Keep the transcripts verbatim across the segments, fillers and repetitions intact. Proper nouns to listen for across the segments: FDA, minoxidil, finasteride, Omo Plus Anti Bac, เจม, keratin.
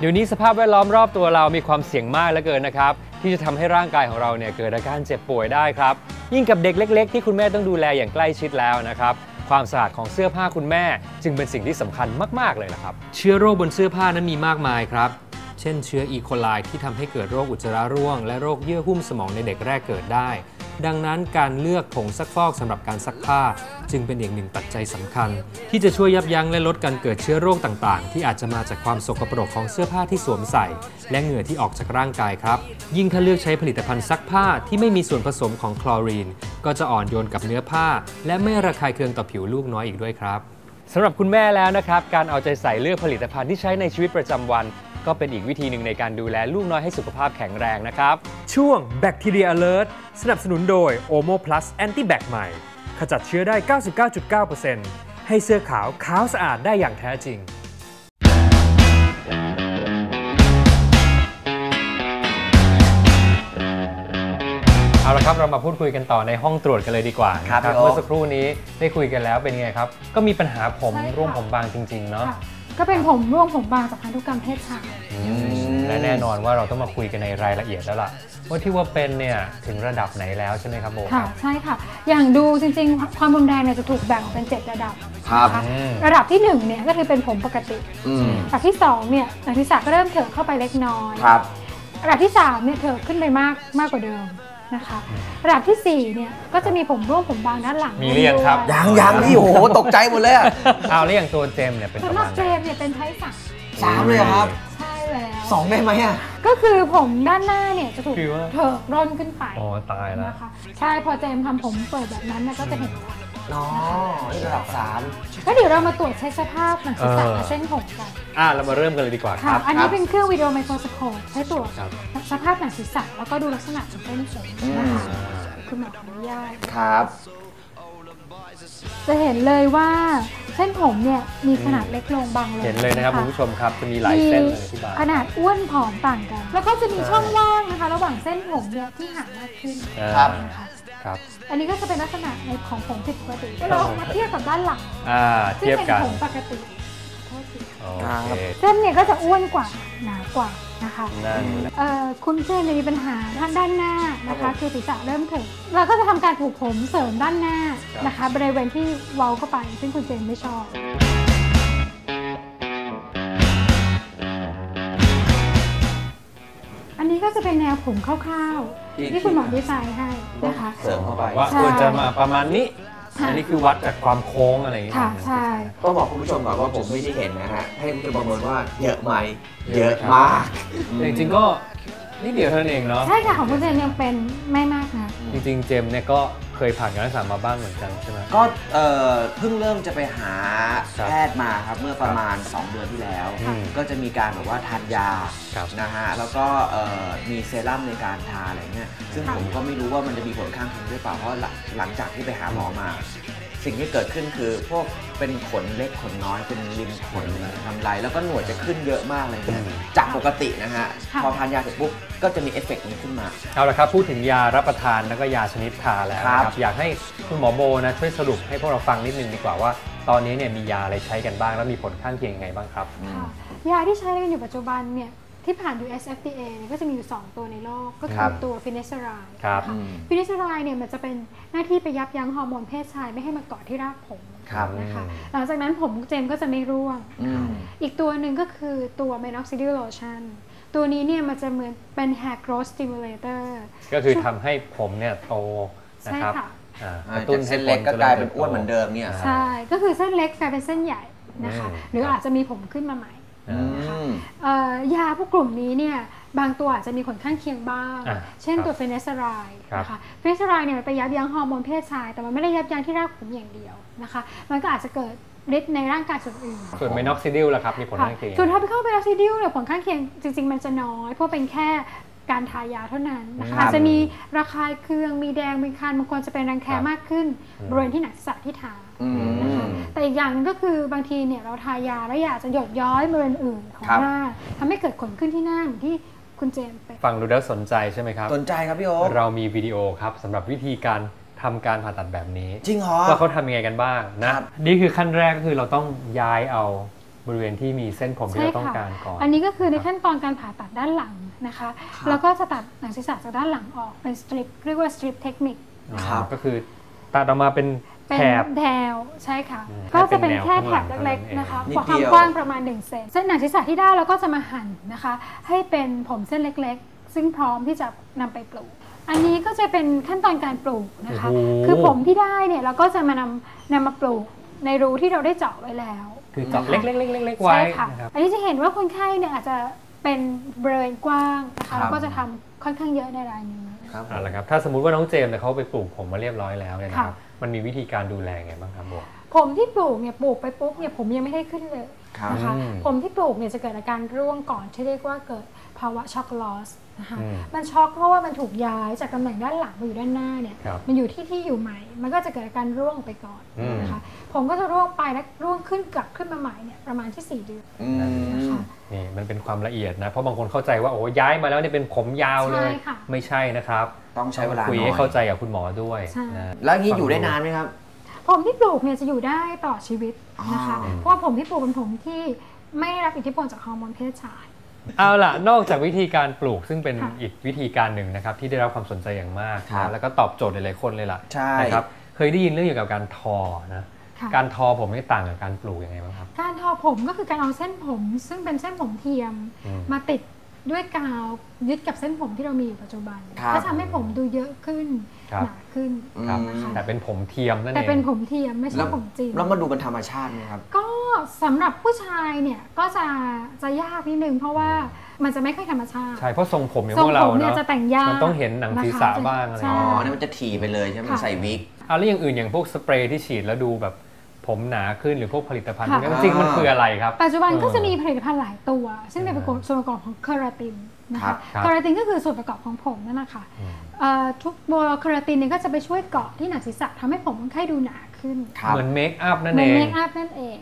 เดี๋ยวนี้สภาพแวดล้อมรอบตัวเรามีความเสี่ยงมากเหลือเกินนะครับที่จะทำให้ร่างกายของเราเนี่ยเกิดอาการเจ็บป่วยได้ครับยิ่งกับเด็กเล็กๆที่คุณแม่ต้องดูแลอย่างใกล้ชิดแล้วนะครับความสะอาดของเสื้อผ้าคุณแม่จึงเป็นสิ่งที่สำคัญมากๆเลยนะครับเชื้อโรคบนเสื้อผ้านั้นมีมากมายครับเช่นเชื้ออีโคไลที่ทำให้เกิดโรคอุจจาระร่วงและโรคเยื่อหุ้มสมองในเด็กแรกเกิดได้ดังนั้นการเลือกผงซักฟอกสำหรับการซักผ้าจึงเป็นอีกหนึ่งปัจจัยสำคัญที่จะช่วยยับยั้งและลดการเกิดเชื้อโรคต่างๆที่อาจจะมาจากความสกปรกของเสื้อผ้าที่สวมใส่และเหงื่อที่ออกจากร่างกายครับยิ่งถ้าเลือกใช้ผลิตภัณฑ์ซักผ้าที่ไม่มีส่วนผสมของคลอรีนก็จะอ่อนโยนกับเนื้อผ้าและไม่ระคายเคืองต่อผิวลูกน้อยอีกด้วยครับสำหรับคุณแม่แล้วนะครับการเอาใจใส่เลือกผลิตภัณฑ์ที่ใช้ในชีวิตประจำวันก็เป็นอีกวิธีหนึ่งในการดูแลลูกน้อยให้สุขภาพแข็งแรงนะครับช่วง Bacteria Alert สนับสนุนโดย Omo Plus Anti Bac ใหม่ขจัดเชื้อได้ เก้าสิบเก้าจุดเก้าเปอร์เซ็นต์ ให้เสื้อขาวขาวสะอาดได้อย่างแท้จริงเอาละครับเรามาพูดคุยกันต่อในห้องตรวจกันเลยดีกว่าครับเมื่อสักครู่นี้ได้คุยกันแล้วเป็นไงครับก็มีปัญหาผมร่วงผมบางจริงๆเนาะก็เป็นผมร่วงผมบางจากพันธุกรรมเพศชายและแน่นอนว่าเราต้องมาคุยกันในรายละเอียดแล้วล่ะว่าที่ว่าเป็นเนี่ยถึงระดับไหนแล้วใช่ไหมครับโบค่ะใช่ค่ะอย่างดูจริงๆความรุนแรงเนี่ยจะถูกแบ่งออกเป็นเจ็ดระดับครับระดับที่หนึ่งเนี่ยก็คือเป็นผมปกติระดับที่สองเนี่ยระดับที่สามก็เริ่มเถิดเข้าไปเล็กน้อยครับระดับที่สามเนี่ยเถิดขึ้นไปมากมากกว่าเดิมนะคะระดับที่สี่เนี่ยก็จะมีผมร่วงผมบางด้านหลังมีเรียงครับยังยังนี่โอ้โหตกใจหมดเลยเอาแล้วอย่างตัวเจมเนี่ยเป็นตัวเจมเนี่ยเป็นไทป์สามสามเลยครับใช่แล้วสองได้ไหมอ่ะก็คือผมด้านหน้าเนี่ยจะถูกเถิกร่นขึ้นไปอ๋อตายแล้วนะคะใช่พอเจมทำผมเปิดแบบนั้นก็จะเห็นอ๋อระดับสามก็เดี๋ยวเรามาตรวจเช็คสภาพหนังศีรษะและเส้นผมกันอ่าเรามาเริ่มกันเลยดีกว่าครับอันนี้เป็นเครื่องวิดีโอไมโครสโคปให้ตรวจสภาพหนังศีรษะแล้วก็ดูลักษณะของเส้นผมคุณหมออนุญาตครับจะเห็นเลยว่าเส้นผมเนี่ยมีขนาดเล็กลงบางลงเห็นเลยนะครับคุณผู้ชมครับจะมีหลายเส้นเลยที่บางขนาดอ้วนผอมต่างกันแล้วก็จะมีช่องว่างนะคะระหว่างเส้นผมเนี่ยที่ห่างมากขึ้นครับอันนี้ก็จะเป็นลักษณะในของผมผิดปกติก็เรามาเทียบกับด้านหลังซึ่งเป็นผมปกติเส้นเนี่ยก็จะอ้วนกว่าหนากว่านะคะคุณเพื่อนจะมีปัญหาทางด้านหน้านะคะคือศีรษะเริ่มเถิดเราก็จะทำการผูกผมเสริมด้านหน้านะคะบริเวณที่เว้าเข้าไปซึ่งคุณเจนไม่ชอบอันนี้ก็จะเป็นแนวผมคร่าวๆที่คุณหมอดีไซน์ให้นะคะเสริมเข้าไปว่าควรจะมาประมาณนี้อันนี้คือวัดจากความโค้งอะไรอย่างเงี้ยใช่ต้องบอกคุณผู้ชมก่อนว่าผมไม่ได้เห็นนะฮะให้คุณผู้ชมประเมินว่าเยอะไหมเยอะมากจริงๆก็นี่เดียวเท่านั้นเองเนาะใช่ค่ะของคุณเจมยังเป็นไม่มากนะจริงๆเจมเนี่ยก็เคยผ่านการรักษามาบ้างเหมือนกันใช่ไหมก็เออเพิ่งเริ่มจะไปหาแพทย์มาครับเมื่อประมาณสองเดือนที่แล้วก็จะมีการแบบว่าทานยานะฮะแล้วก็เออมีเซรั่มในการทาอะไรเงี้ยซึ่งผมก็ไม่รู้ว่ามันจะมีผลข้างเคียงหรือเปล่าเพราะหลังจากที่ไปหาหมอมาสิ่งที่เกิดขึ้นคือพวกเป็นขนเล็กขนน้อยเป็นริมขนทำลายแล้วก็หนวดจะขึ้นเยอะมากเลยนะจากปกตินะฮะพอทานยาเสร็จปุ๊บก็จะมีเอฟเฟกต์นี้ขึ้นมาเอาละครับพูดถึงยารับประทานแล้วก็ยาชนิดทาแล้วครับอยากให้คุณหมอโบนะช่วยสรุปให้พวกเราฟังนิดนึงดีกว่าว่าตอนนี้เนี่ยมียาอะไรใช้กันบ้างแล้วมีผลข้างเคียงยังไงบ้างครับยาที่ใช้กันอยู่ปัจจุบันเนี่ยที่ผ่าน ยู เอส เอฟ ดี เอ เนี่ยก็จะมีอยู่สองตัวในโลกก็คือตัวฟิเนสเซอไรด์ฟิเนสเซอไรด์เนี่ยมันจะเป็นหน้าที่ไปยับยั้งฮอร์โมนเพศชายไม่ให้มาเกาะที่รากผมนะคะหลังจากนั้นผมเจมก็จะไม่ร่วงอีกตัวหนึ่งก็คือตัวเมน็อกซิดิลโลชั่นตัวนี้เนี่ยมันจะเหมือนเป็น hair growth stimulator ก็คือทำให้ผมเนี่ยโตนะครับจากเส้นเล็กก็กลายเป็นอ้วนเหมือนเดิมเนี่ยใช่ก็คือเส้นเล็กกลายเป็นเส้นใหญ่นะคะหรืออาจจะมีผมขึ้นมาใหม่ยาพวกกลุ่มนี้เนี่ยบางตัวอาจจะมีผลข้างเคียงบ้างเช่นตัวเฟเนสเซอไรด์นะคะเฟเนสเซอไรด์เนี่ยมันไปยับยั้งฮอร์โมนเพศชายแต่มันไม่ได้ยับยั้งที่รากผมอย่างเดียวนะคะมันก็อาจจะเกิดฤทธิ์ในร่างกายส่วนอื่นส่วนไมน็อกซิดิลล่ะครับมีผลข้างเคียงส่วนถ้าไปเข้าไมน็อกซิดิลเนี่ยผลข้างเคียงจริงๆมันจะน้อยเพราะเป็นแค่การทายาเท่านั้นนะคะอาจจะมีระคายเคืองมีแดงมีคันบางคนจะเป็นรังแคมากขึ้นบริเวณที่หนักศีรษะที่ทาแต่อีกอย่างนึงก็คือบางทีเนี่ยเราทายาแล้วอยากจะหยดย้อยบริเวณอื่นของหน้าทำให้เกิดขนขึ้นที่หน้าเหมือนที่คุณเจมไปฟังดูแล้วสนใจใช่ไหมครับสนใจครับพี่โอ๊คเรามีวิดีโอครับสำหรับวิธีการทำการผ่าตัดแบบนี้จริงเหรอว่าเขาทำยังไงกันบ้างนะนี่คือขั้นแรกก็คือเราต้องย้ายเอา บริเวณที่มีเส้นผมที่เราต้องการก่อนอันนี้ก็คือในขั้นตอนการผ่าตัดด้านหลังนะคะแล้วก็จะตัดหนังศีรษะจากด้านหลังออกเป็นสตริปเรียกว่าสตริปเทคนิคก็คือตัดออกมาเป็นแถบแถวใช่ค่ะก็จะเป็นแค่แถบเล็กๆนะคะความกว้างประมาณหนึ่งเซนเส้นหนังศีรษะที่ได้เราก็จะมาหั่นนะคะให้เป็นผมเส้นเล็กๆซึ่งพร้อมที่จะนำไปปลูกอันนี้ก็จะเป็นขั้นตอนการปลูกนะคะคือผมที่ได้เนี่ยเราก็จะมานำนำมาปลูกในรูที่เราได้เจาะไว้แล้วคือเจาะเล็กๆเล็กๆไว้ใช่ค่ะอันนี้จะเห็นว่าคนไข้เนี่ยอาจจะเป็นเบรนกว้างนะคะเราก็จะทำค่อนข้างเยอะในรายนี้ครับเอาละครับถ้าสมมุติว่าน้องเจมส์เนี่ยเขาไปปลูกผมมาเรียบร้อยแล้วเนี่ยนะครับมันมีวิธีการดูแลไงบ้างครับผมผมที่ปลูกเนี่ยปลูกไปปุ๊บเนี่ยผมยังไม่ได้ขึ้นเลยนะคะผมที่ปลูกเนี่ยจะเกิดอาการร่วงก่อนที่เรียกว่าเกิดภาวะช็อกลอสนะคะมันช็อกเพราะว่ามันถูกย้ายจากตำแหน่งด้านหลังมาอยู่ด้านหน้าเนี่ยมันอยู่ที่ที่อยู่ใหม่มันก็จะเกิดอาการร่วงไปก่อนนะคะผมก็จะร่วงไปและร่วงขึ้นกลับขึ้นมาใหม่เนี่ยประมาณที่สี่เดือนนะคะนี่มันเป็นความละเอียดนะเพราะบางคนเข้าใจว่าโอ้ย้ายมาแล้วเนี่ยเป็นผมยาวเลยไม่ใช่นะครับต้องใช้เวลาคุยให้เข้าใจกับคุณหมอด้วยแล้วนี่อยู่ได้นานไหมครับผมที่ปลูกเนี่ยจะอยู่ได้ต่อชีวิตนะคะเพราะว่าผมที่ปลูกเป็นผมที่ไม่ได้รับอิทธิพลจากฮอร์โมนเพศชายเอาล่ะนอกจากวิธีการปลูกซึ่งเป็นอีกวิธีการหนึ่งนะครับที่ได้รับความสนใจอย่างมากแล้วก็ตอบโจทย์หลายๆคนเลยล่ะนะครับเคยได้ยินเรื่องเกี่ยวกับการทอนะการทอผมนี่ต่างกับการปลูกยังไงบ้างครับการทอผมก็คือการเอาเส้นผมซึ่งเป็นเส้นผมเทียมมาติดด้วยกาวยึดกับเส้นผมที่เรามีอยู่ปัจจุบันก็ทำให้ผมดูเยอะขึ้นหนาขึ้นนะคะแต่เป็นผมเทียมนั่นเองแต่เป็นผมเทียมไม่ใช่ผมจริงแล้วมาดูเป็นธรรมชาติไหมครับก็สำหรับผู้ชายเนี่ยก็จะจะยากนิดนึงเพราะว่ามันจะไม่ค่อยธรรมชาติใช่เพราะทรงผมอย่างพวกเราเนี่ยจะแต่งยากมันต้องเห็นหนังศีรษะบ้างอะไรอ๋อนี่มันจะถี่ไปเลยใช่ไหมใส่วิกเอาแล้วอย่างอื่นอย่างพวกสเปรย์ที่ฉีดแล้วดูแบบผมหนาขึ้นหรือพวกผลิตภัณฑ์จริงมันคืออะไรครับปัจจุบันก็จะมีผลิตภัณฑ์หลายตัวซึ่งเป็นส่วนประกอบของเคราตินนะคะเคราตินก็คือส่วนประกอบของผมนั่นแหละค่ะทุกโมเลกุลเคราตินเนี่ยก็จะไปช่วยเกาะที่หนังศีรษะทำให้ผมคนไข้ดูหนาขึ้นเหมือนเมคอัพนั่นเองเหมือนเมคอัพนั่นเอง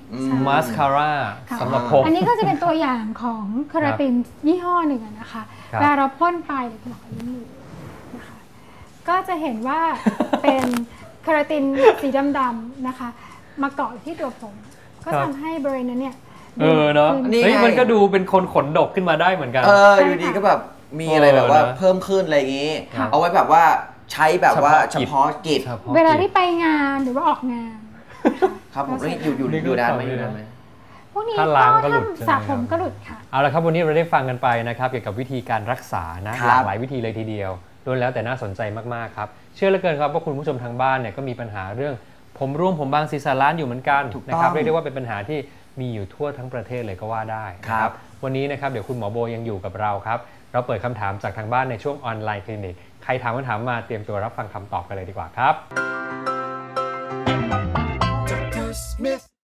มาสคาร่าสำหรับผมอันนี้ก็จะเป็นตัวอย่างของเคราตินยี่ห้อหนึ่งนะคะเวลาเราพ่นไปหรือหลอดนี้นะคะก็จะเห็นว่าเป็นเคราตินสีดำๆนะคะมาเกาะที่ตัวผมก็ทำให้บริเวณนั้นเนี่ยเออเนาะนี่มันก็ดูเป็นคนขนดกขึ้นมาได้เหมือนกันเอออยู่ดีก็แบบมีอะไรแบบว่าเพิ่มขึ้นอะไรอย่างนี้เอาไว้แบบว่าใช้แบบว่าเฉพาะกิจเวลาที่ไปงานหรือว่าออกงานครับผมอยู่อยู่อยู่ด้านไหนอยู่ด้านไหนพวกนี้ก็สระผมก็หลุดค่ะเอาละครับวันนี้เราได้ฟังกันไปนะครับเกี่ยวกับวิธีการรักษานะหลากหลายวิธีเลยทีเดียวล้วนแล้วแต่น่าสนใจมากๆครับเชื่อเหลือเกินครับว่าคุณผู้ชมทางบ้านเนี่ยก็มีปัญหาเรื่องผมร่วงผมบางศีรษะล้านอยู่เหมือนกันนะครับเรียกได้ว่าเป็นปัญหาที่มีอยู่ทั่วทั้งประเทศเลยก็ว่าได้ครับวันนี้นะครับเดี๋ยวคุณหมอโบยังอยู่กับเราครับเราเปิดคำถามจากทางบ้านในช่วงออนไลน์คลินิกใครถามคำถามมาเตรียมตัวรับฟังคำตอบกันเลยดีกว่าครับ